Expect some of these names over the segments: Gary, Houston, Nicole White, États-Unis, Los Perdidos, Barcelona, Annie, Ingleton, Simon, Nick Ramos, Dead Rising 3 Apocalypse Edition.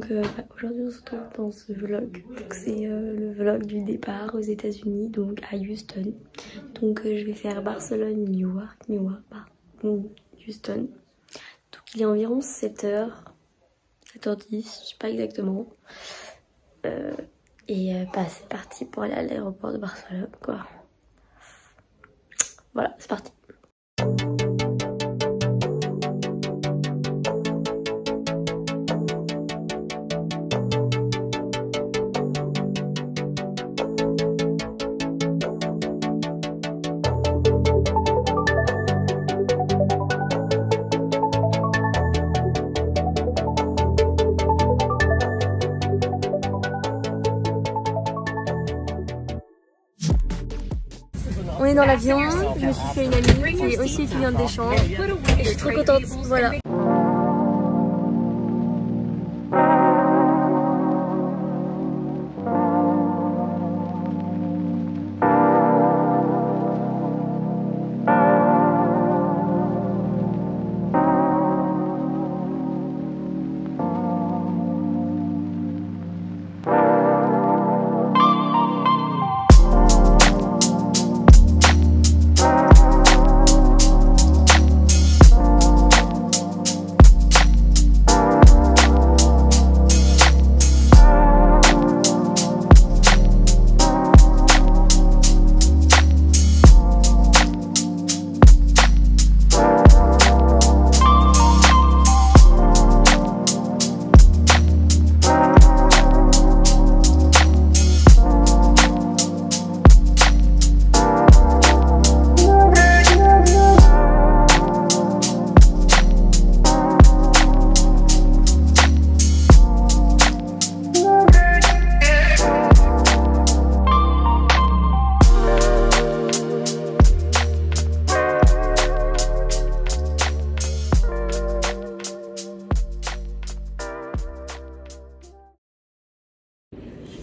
Donc aujourd'hui on se retrouve dans ce vlog. C'est le vlog du départ aux États-Unis, donc à Houston. Donc je vais faire Barcelone, Houston. Donc il est environ 7h, 7h10, je sais pas exactement. C'est parti pour aller à l'aéroport de Barcelone quoi. Voilà, c'est parti. On est dans l'avion, je me suis fait une amie qui est aussi étudiante d'échange et je suis trop contente, voilà.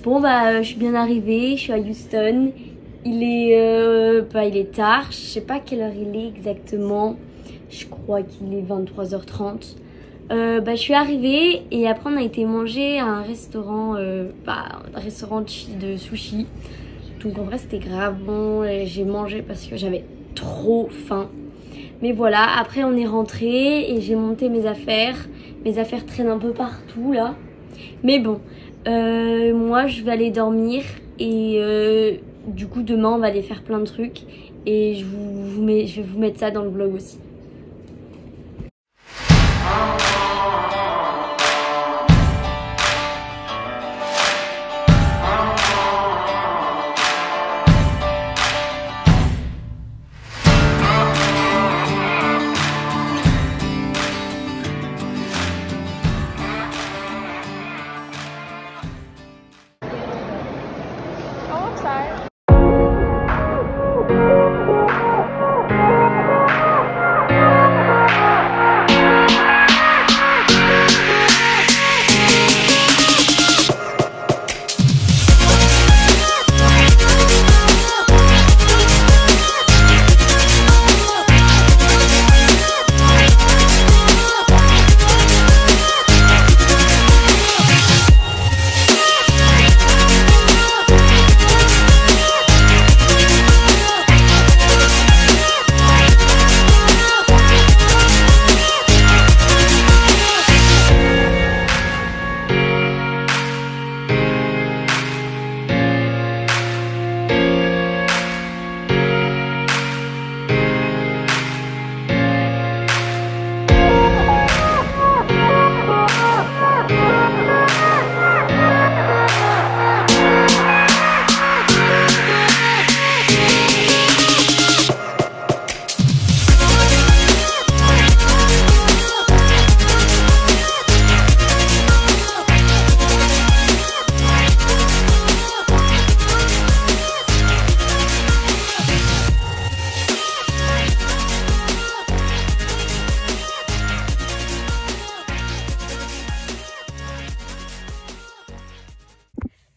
Bon bah je suis bien arrivée, je suis à Houston, il est tard, je sais pas quelle heure il est exactement, je crois qu'il est 23h30. Je suis arrivée et après on a été manger à un restaurant, un restaurant de sushi, donc en vrai c'était grave bon, j'ai mangé parce que j'avais trop faim. Mais voilà, après on est rentré et j'ai monté mes affaires traînent un peu partout là, mais bon. Moi je vais aller dormir et du coup demain on va aller faire plein de trucs et je vais vous mettre ça dans le vlog aussi.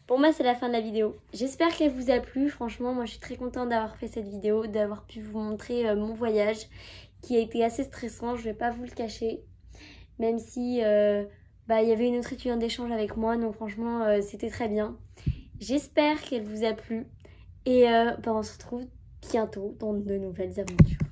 Pour moi c'est la fin de la vidéo. J'espère qu'elle vous a plu. Franchement moi je suis très contente d'avoir fait cette vidéo, d'avoir pu vous montrer mon voyage qui a été assez stressant, je vais pas vous le cacher. Même si il y avait une autre étudiante d'échange avec moi, donc franchement c'était très bien. J'espère qu'elle vous a plu et on se retrouve bientôt dans de nouvelles aventures.